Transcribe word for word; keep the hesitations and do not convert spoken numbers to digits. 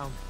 down.